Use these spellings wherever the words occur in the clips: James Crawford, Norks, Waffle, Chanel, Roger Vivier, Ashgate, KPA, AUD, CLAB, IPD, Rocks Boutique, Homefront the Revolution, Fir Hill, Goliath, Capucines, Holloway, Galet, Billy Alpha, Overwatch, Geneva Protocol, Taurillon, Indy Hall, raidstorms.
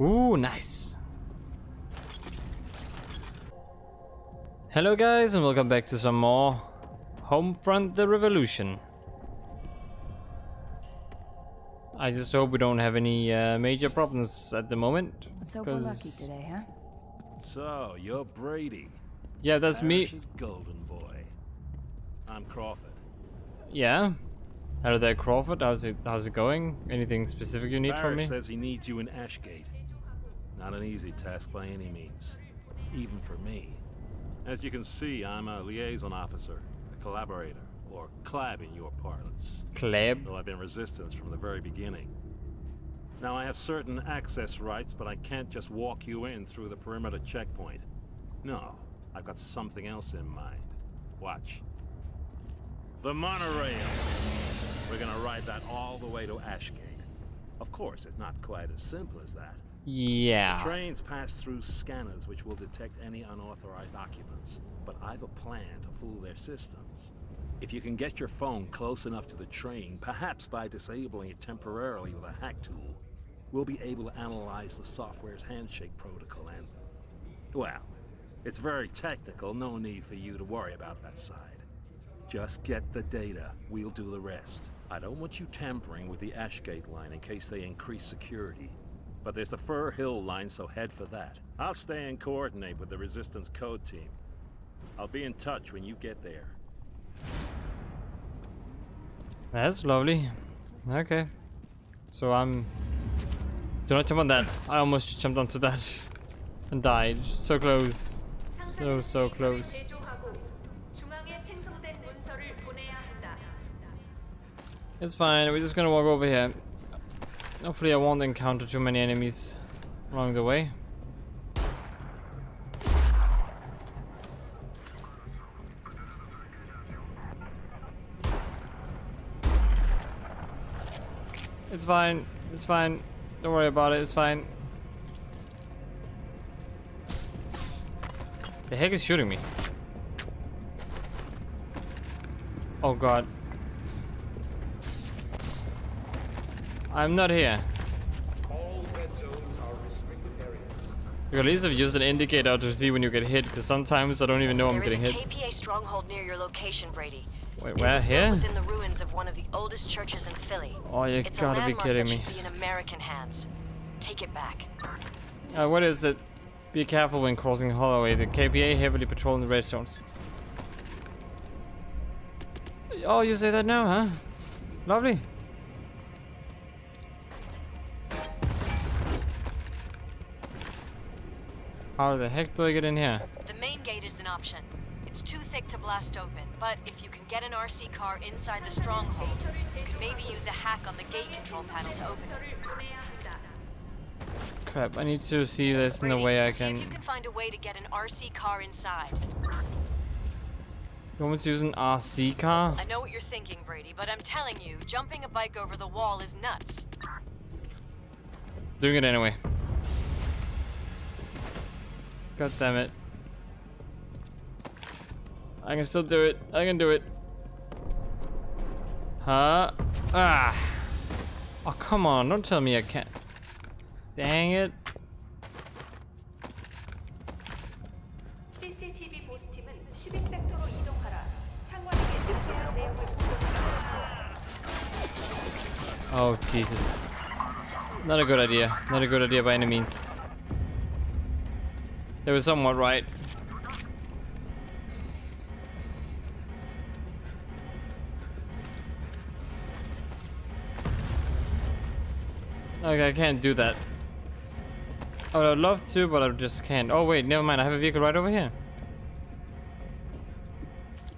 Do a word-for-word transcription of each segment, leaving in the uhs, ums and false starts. Ooh, nice. Hello guys, and welcome back to some more Homefront the Revolution. I just hope we don't have any uh, major problems at the moment. It's overlucky today, huh? So, you're Brady. Yeah, that's me. Golden boy. I'm Crawford. Yeah. Hello there, Crawford. How's it how's it going? Anything specific you need Barrett from me? Says he needs you in Ashgate. Not an easy task by any means, even for me. As you can see, I'm a liaison officer, a collaborator, or CLAB in your parlance. CLAB? Though I've been resistance from the very beginning. Now, I have certain access rights, but I can't just walk you in through the perimeter checkpoint. No, I've got something else in mind. Watch. The monorail! We're gonna ride that all the way to Ashgate. Of course, it's not quite as simple as that. Yeah. The trains pass through scanners which will detect any unauthorized occupants, but I've a plan to fool their systems. If you can get your phone close enough to the train, perhaps by disabling it temporarily with a hack tool, we'll be able to analyze the software's handshake protocol and... well, it's very technical, no need for you to worry about that side. Just get the data, we'll do the rest. I don't want you tampering with the Ashgate line in case they increase security. But there's the Fir Hill line, so head for that. I'll stay and coordinate with the Resistance Code team. I'll be in touch when you get there. That's lovely. Okay. So I'm... do not jump on that. I almost jumped onto that and died. So close. So, so close. It's fine. We're just gonna walk over here. Hopefully I won't encounter too many enemies along the way. It's fine, it's fine. Don't worry about it, it's fine. The heck is shooting me? Oh god. I'm not here. All red zones are restricted areas. You at least have used an indicator to see when you get hit, because sometimes I don't even know there I'm getting hit. There is a K P A stronghold near your location, Brady. Wait, where? Here? Within the ruins of one of the oldest churches in Philly. Oh, you it's gotta be kidding me. Be in American hands. Take it back. Uh, what is it? Be careful when crossing Holloway. The K P A heavily patrolling the red zones. Oh, you say that now, huh? Lovely. How the heck do I get in here? The main gate is an option. It's too thick to blast open, but if you can get an R C car inside the stronghold, you can maybe use a hack on the gate control panel to open it. Crap, I need to see this in the way I can... see if you can find a way to get an R C car inside. You want me to use an R C car? I know what you're thinking, Brady, but I'm telling you, jumping a bike over the wall is nuts. Doing it anyway. God damn it. I can still do it. I can do it. Huh? Ah. Oh, come on. Don't tell me I can't. Dang it. Oh, Jesus. Not a good idea. Not a good idea by any means. They were somewhat right. Okay, I can't do that. I would love to, but I just can't. Oh wait, never mind. I have a vehicle right over here.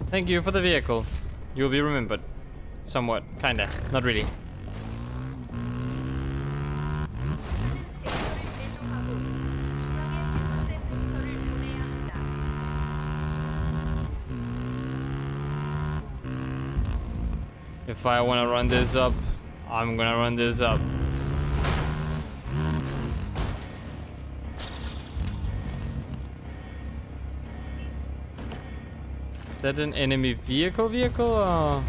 Thank you for the vehicle. You will be remembered. Somewhat. Kinda. Not really. If I want to run this up, I'm going to run this up. Is that an enemy vehicle vehicle? Or...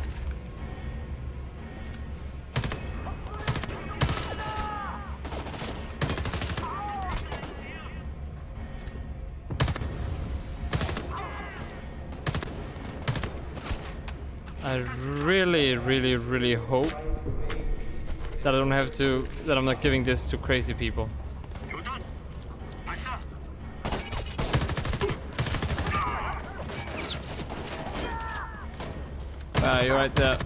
I really, really, really hope that I don't have to, that I'm not giving this to crazy people. Ah, you're right there.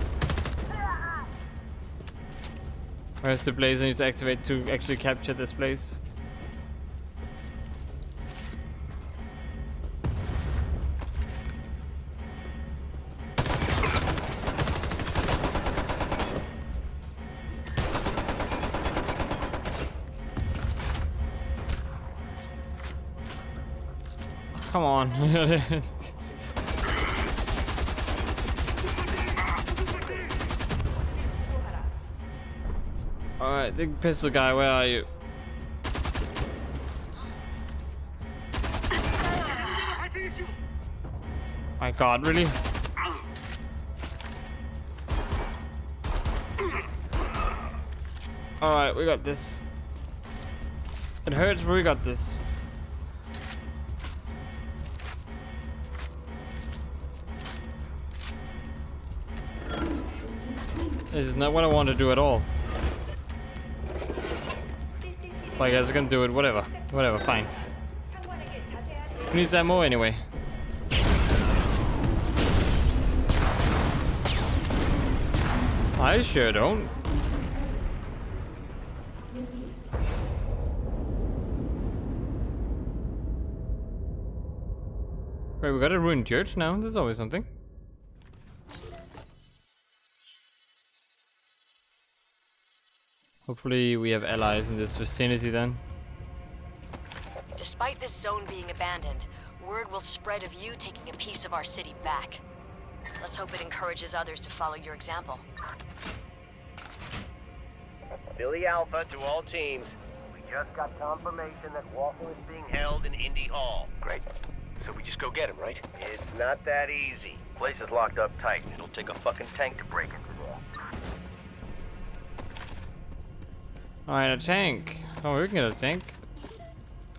Where's the blaze I need to activate to actually capture this place? Come on. Alright, the pistol guy, where are you? My god, really? Alright, we got this. It hurts, but we got this. This is not what I want to do at all. I guess I can do it, whatever, whatever, fine. Who needs ammo anyway? I sure don't. Wait, we got a ruined church now? There's always something. Hopefully we have allies in this vicinity then. Despite this zone being abandoned, word will spread of you taking a piece of our city back. Let's hope it encourages others to follow your example. Billy Alpha to all teams. We just got confirmation that Waffle is being held in Indy Hall. Great. So we just go get him, right? It's not that easy. Place is locked up tight. It'll take a fucking tank to break it. Alright, a tank. Oh, we can get a tank.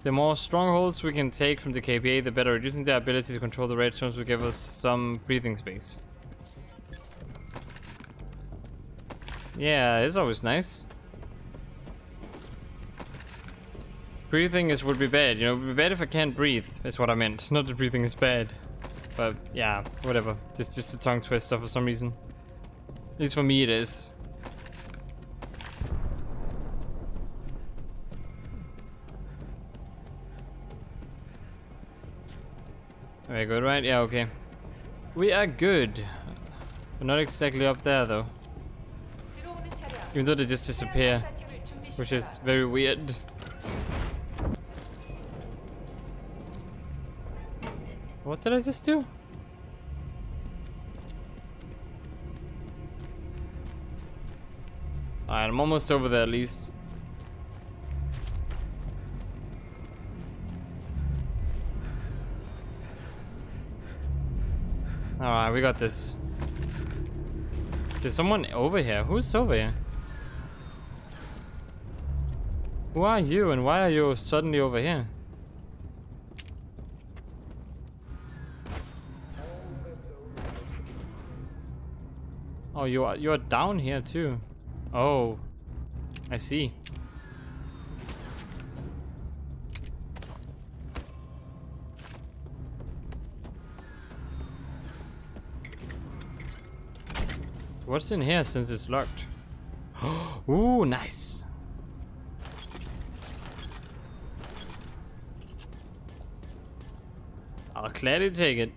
The more strongholds we can take from the K P A, the better, reducing their ability to control the raidstorms will give us some breathing space. Yeah, it's always nice. Breathing is would be bad, you know, it would be bad if I can't breathe, is what I meant. Not that breathing is bad. But yeah, whatever. Just just a tongue twister for some reason. At least for me it is. Very good, right? Yeah, okay. We are good. We're not exactly up there, though. Even though they just disappear, which is very weird. What did I just do? Alright, I'm almost over there, at least. Alright, we got this. There's someone over here. Who's over here? Who are you and why are you suddenly over here? Oh, you are, you're down here too. Oh, I see. What's in here since it's locked? Ooh, nice. I'll gladly take it.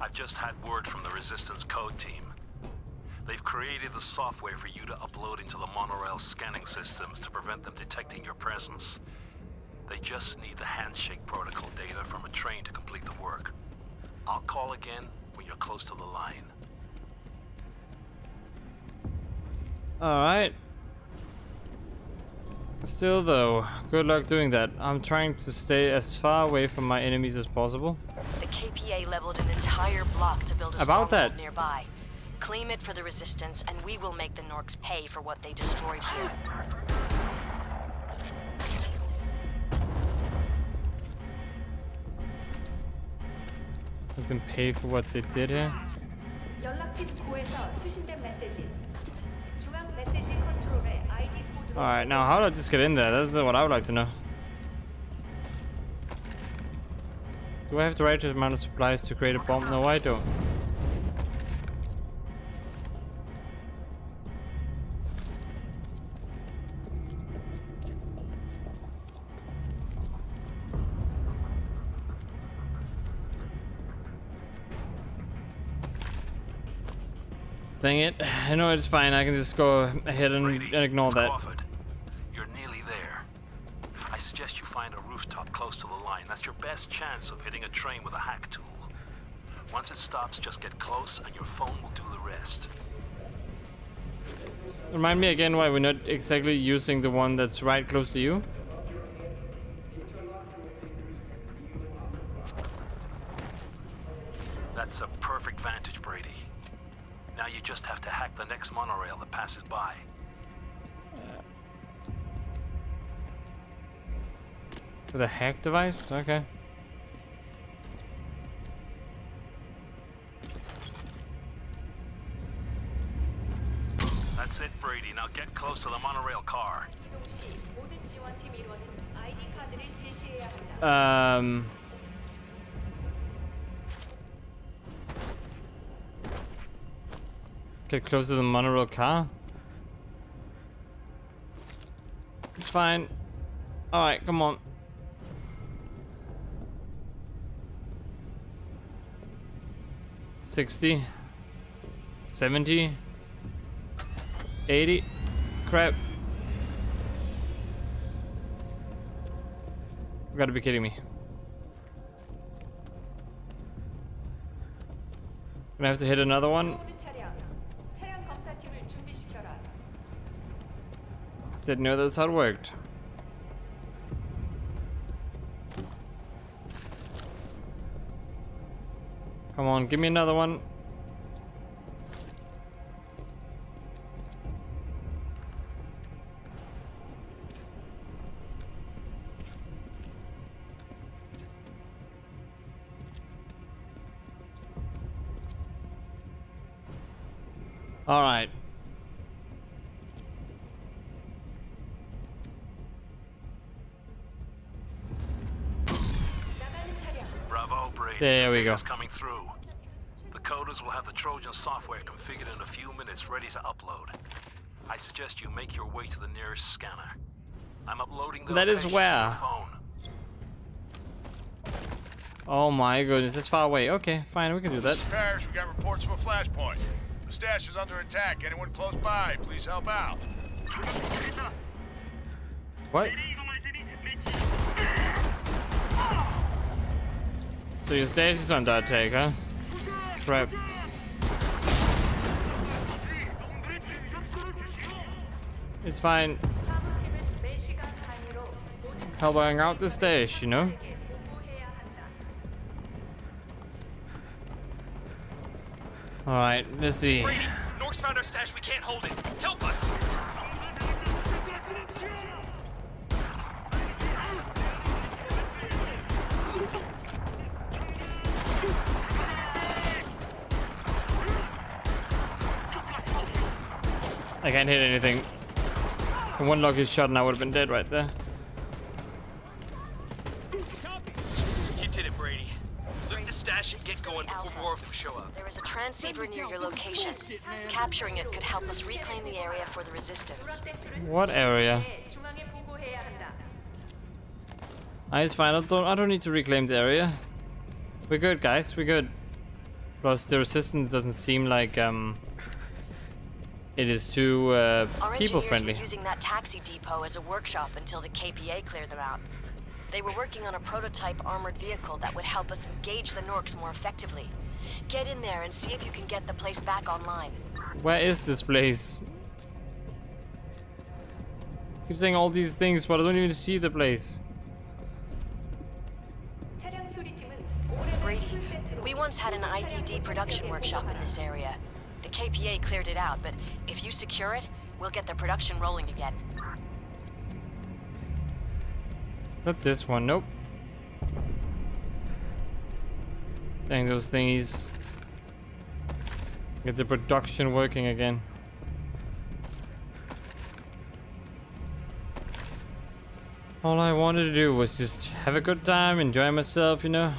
I've just had word from the Resistance Code Team. They've created the software for you to upload into the monorail scanning systems to prevent them detecting your presence. They just need the handshake protocol data from a train to complete the work. I'll call again when you're close to the line. Alright. Still though, good luck doing that. I'm trying to stay as far away from my enemies as possible. The K P A leveled an entire block to build a stronghold nearby. Claim it for the Resistance and we will make the Norks pay for what they destroyed here. Let them pay for what they did here. Alright, now how do I just get in there? That's what I would like to know. Do I have the right amount of supplies to create a bomb? No, I don't. Dang it. I know it's fine. I can just go ahead and, Brady, and ignore that. Crawford, you're nearly there. I suggest you find a rooftop close to the line. That's your best chance of hitting a train with a hack tool. Once it stops, just get close and your phone will do the rest. Remind me again why we're not exactly using the one that's right close to you. That's a perfect vantage, Brady. Now you just have to hack the next monorail that passes by. With a hack device? Okay. That's it, Brady. Now get close to the monorail car. Um... Get close to the monorail car. It's fine. Alright, come on. sixty. seventy. eighty. Crap. You gotta be kidding me. Gonna have to hit another one. Didn't know that's how it worked. Come on, give me another one. All right. There we go. Coming through. The coders will have the Trojan software configured in a few minutes, ready to upload. I suggest you make your way to the nearest scanner. I'm uploading the location to your phone. Oh my goodness, it's far away. Okay, fine, we can do that. Paris, we got reports from a flashpoint. The stash is under attack. Anyone close by, please help out. What? So your stage is under attack, huh? Crap. It's fine. Helping out the stage, you know? Alright, let's see. Brady, Norks found our stash, we can't hold it. Help us! I can't hit anything. One lucky shot and I would have been dead right there. You did it, Brady. Loot the stash and get going before more of them show up. There is a transceiver near your location. Capturing it could help us reclaim the area for the resistance. What area? Ah, it's fine. I don't, I don't need to reclaim the area. We're good, guys. We're good. Plus, the resistance doesn't seem like... um. It is too uh, people-friendly. Our engineers were using that taxi depot as a workshop until the K P A cleared them out. They were working on a prototype armored vehicle that would help us engage the Norks more effectively. Get in there and see if you can get the place back online. Where is this place? I keep saying all these things, but I don't even see the place. Brady, we once had an I P D production workshop in this area. The K P A cleared it out, but if you secure it, we'll get the production rolling again. Not this one, nope. Dang those thingies. Get the production working again. All I wanted to do was just have a good time, enjoy myself, you know.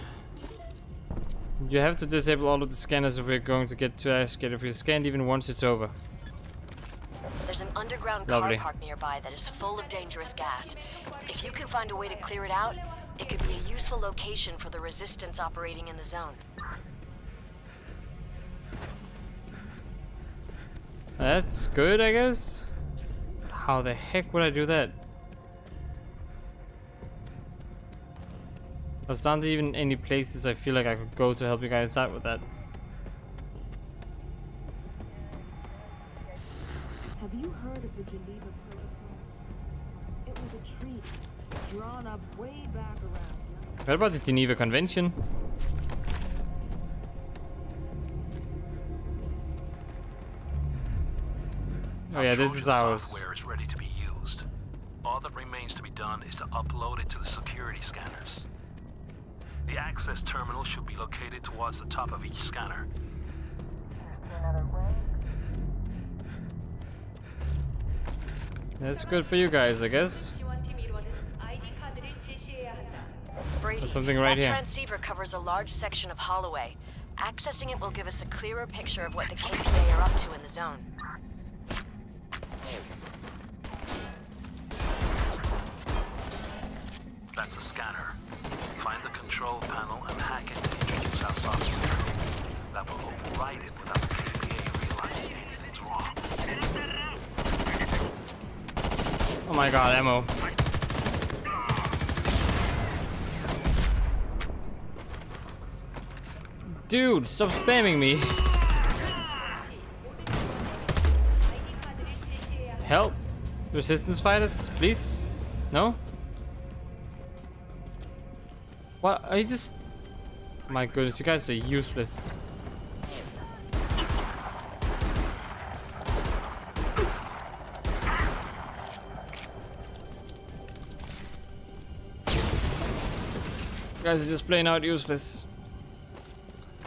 You have to disable all of the scanners if we're going to get to Ashgate. If we're scanned even once, it's over. There's an underground Lovely. car park nearby that is full of dangerous gas. If you can find a way to clear it out, it could be a useful location for the resistance operating in the zone. That's good, I guess. How the heck would I do that? There's not even any places I feel like I could go to help you guys out with that. Have you heard of the Geneva Protocol? It was a treaty drawn up way back around. What about the Geneva Convention? Oh yeah, this is ours. Software is ready to be used. All that remains to be done is to upload it to the security scanners. The access terminal should be located towards the top of each scanner. That's good for you guys, I guess. Brady, that's something right that here. Transceiver covers a large section of Holloway. Accessing it will give us a clearer picture of what the K P A are up to in the zone. That's a scanner. Find the control panel and hack it to introduce our software. That will override it without the K P A realizing anything's wrong. Oh my god, ammo. Dude, stop spamming me. Help. Resistance fighters, please. No? What? I just... My goodness, you guys are useless. You guys are just plain out useless.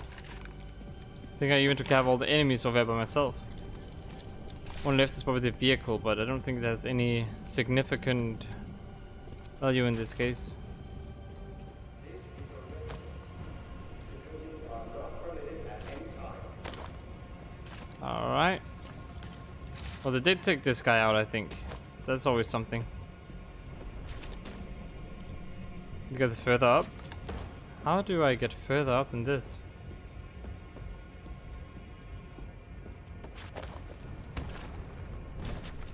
I think I even took care of all the enemies over there by myself. One left is probably the vehicle, but I don't think there's any significant value in this case. Alright. Well, they did take this guy out, I think. So that's always something. You get further up? How do I get further up than this?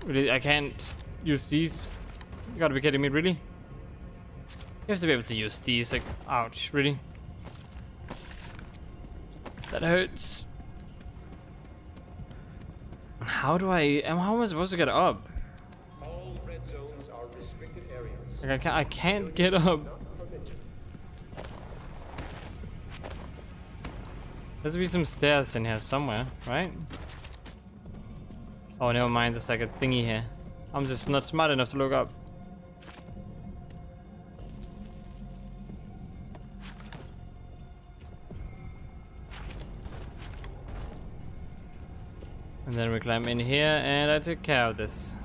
Really, I can't use these? You gotta be kidding me, really? You have to be able to use these, like, ouch, really? That hurts. How do I? How am I supposed to get up? All red zones are restricted areas. Like I can't. I can't get up. There's be some stairs in here somewhere, right? Oh, never mind. There's like a thingy here. I'm just not smart enough to look up. And then we climb in here, and I took care of this.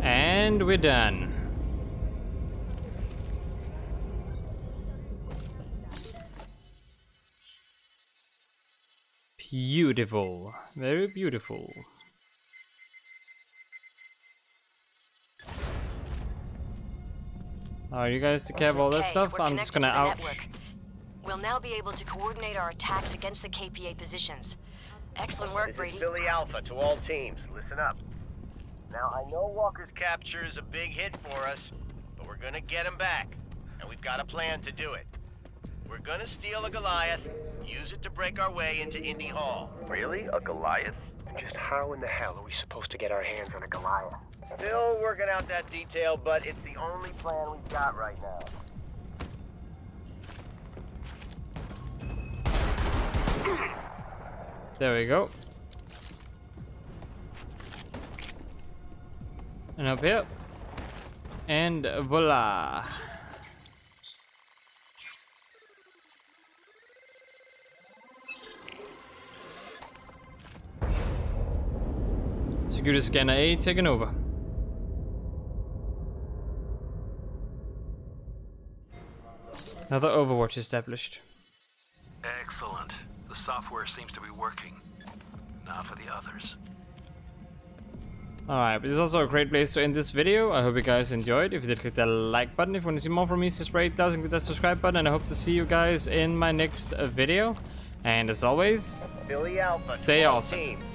And we're done. Beautiful. Very beautiful. Are you guys to care about all that stuff? I'm just gonna out. We'll now be able to coordinate our attacks against the K P A positions. Excellent work, Brady. This is Billy Alpha to all teams. Listen up. Now I know Walker's capture is a big hit for us, but we're gonna get him back, and we've got a plan to do it. We're gonna steal a Goliath, use it to break our way into Indy Hall. Really? A Goliath? And just how in the hell are we supposed to get our hands on a Goliath? Still working out that detail, but it's the only plan we've got right now. There we go. and up here, and voila. Security scanner A taken over. Another Overwatch established. Excellent. The software seems to be working. Now for the others. Alright, but this is also a great place to end this video. I hope you guys enjoyed. If you did, click that like button. If you want to see more from me, subscribe, doesn't click that subscribe button, and I hope to see you guys in my next video. And as always, Billy Alpha, stay awesome.